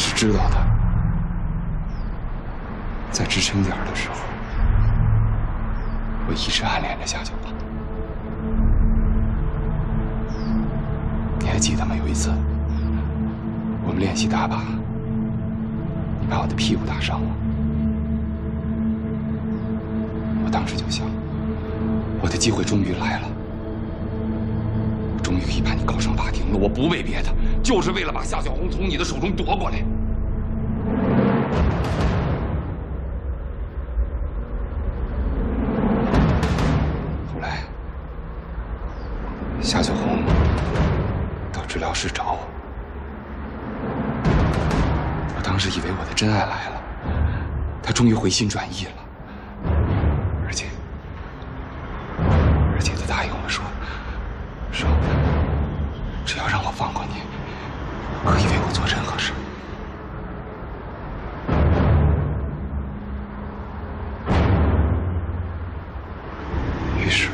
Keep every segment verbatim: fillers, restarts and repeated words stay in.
是知道的，在知情点的时候，我一直暗恋着夏九吧。你还记得吗？有一次，我们练习打靶，你把我的屁股打伤了。我当时就想，我的机会终于来了，我终于可以把你告上法庭了。我不为别的，就是为了把夏小红从你的手中夺过来。 夏小红到治疗室找我，我当时以为我的真爱来了，她终于回心转意了，而且，而且她答应我说，说只要让我放过你，可以为我做任何事。于是。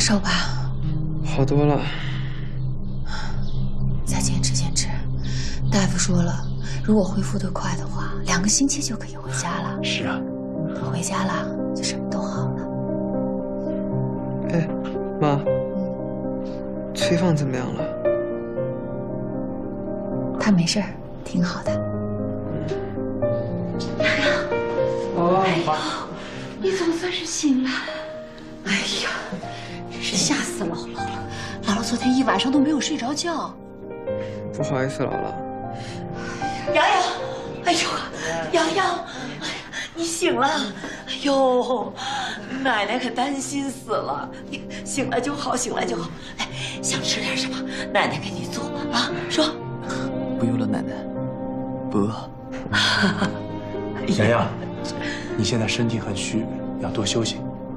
受吧，好多了。再坚持坚持，大夫说了，如果恢复得快的话，两个星期就可以回家了。是啊，等回家了就什么都好了。哎，妈，崔放怎么样了？他没事儿，挺好的。洋洋，哦，哎呦，你总算是醒了。哎呀。 真是吓死姥姥了！姥姥昨天一晚上都没有睡着觉。不好意思，姥姥。洋洋，哎呦，洋洋，你醒了！哎呦，奶奶可担心死了。你醒来就好，醒来就好。哎，想吃点什么，奶奶给你做啊。说。不用了，奶奶，不饿。洋洋，你现在身体很虚，要多休息，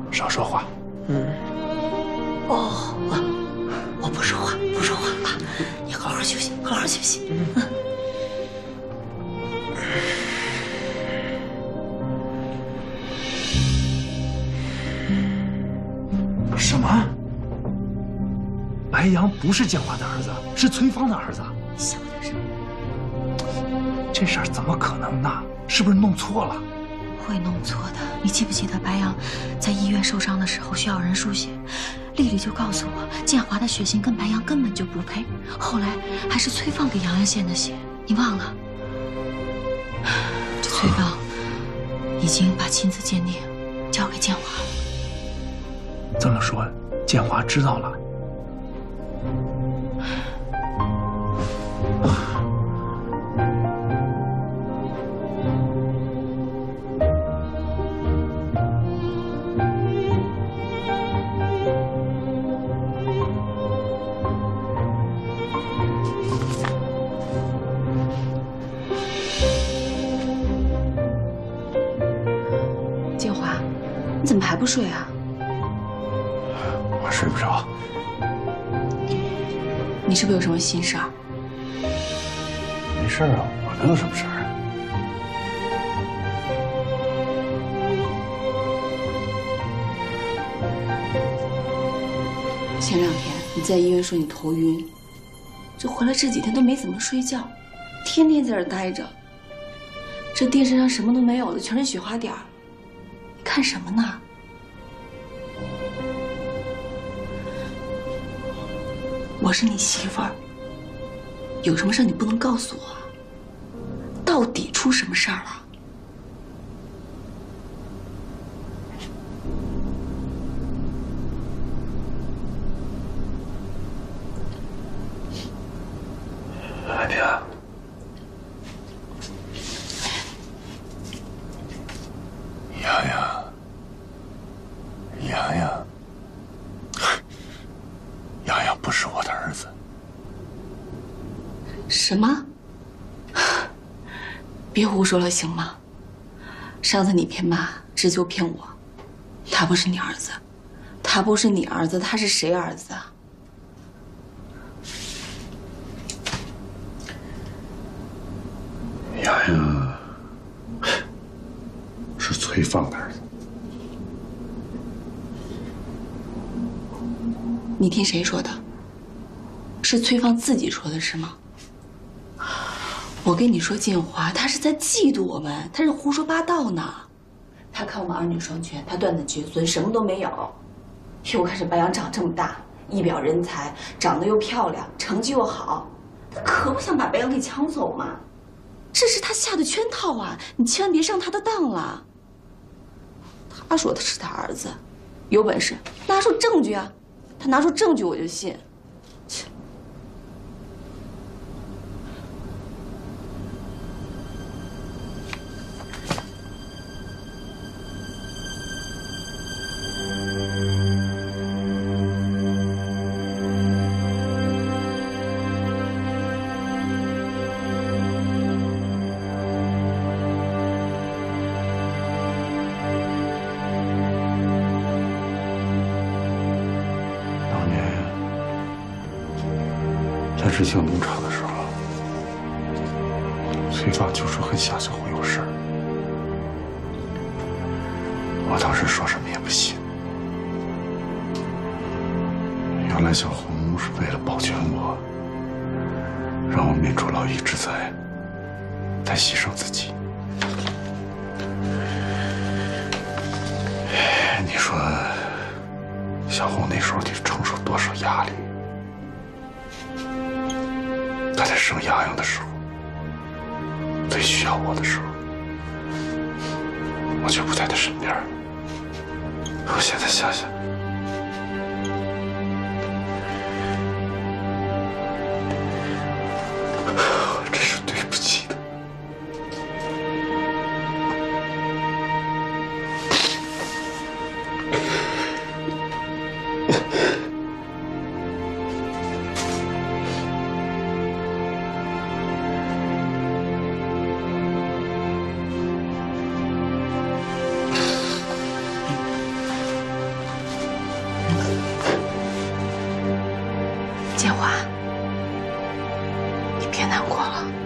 少说话。嗯。 哦，我我不说话，不说话啊！你好好休息，好好休息。嗯。什么？白杨不是建华的儿子，是崔芳的儿子。你想点什么？这事儿怎么可能呢？是不是弄错了？ 会弄错的。你记不记得白杨在医院受伤的时候需要人输血，丽丽就告诉我，建华的血型跟白杨根本就不配。后来还是崔放给洋洋献的血，你忘了？这崔放已经把亲子鉴定交给建华了。这么说，建华知道了。你怎么还不睡啊？我睡不着。你是不是有什么心事啊？没事啊，我能有什么事儿啊？ 前两天你在医院说你头晕，这回来这几天都没怎么睡觉，天天在这待着。这电视上什么都没有的，全是雪花点儿，你看什么呢？我是你媳妇儿，有什么事你不能告诉我啊？到底出什么事儿了？ 海平，洋洋，洋洋，洋洋不是我的儿子。什么？别胡说了，行吗？上次你骗妈，这就骗我，他不是你儿子，他不是你儿子，他是谁儿子啊？ 洋洋是崔放的儿子。你听谁说的？是崔放自己说的，是吗？我跟你说，建华他是在嫉妒我们，他是胡说八道呢。他看我们儿女双全，他断子绝孙，什么都没有。又看着白羊长这么大，一表人才，长得又漂亮，成绩又好，他可不想把白羊给抢走嘛。 这是他下的圈套啊！你千万别上他的当了。他说他是他儿子，有本事拿出证据啊！他拿出证据我就信。切！执行农场的时候，崔放就说很小就会有事儿。我当时说什么也不信。原来小红是为了保全我，让我免除劳役之灾，才牺牲自己。你说，小红那时候得承受多少压力？ 他在生洋洋的时候，最需要我的时候，我却不在他身边。我现在想想，我真是对不起他。建华，你别难过了。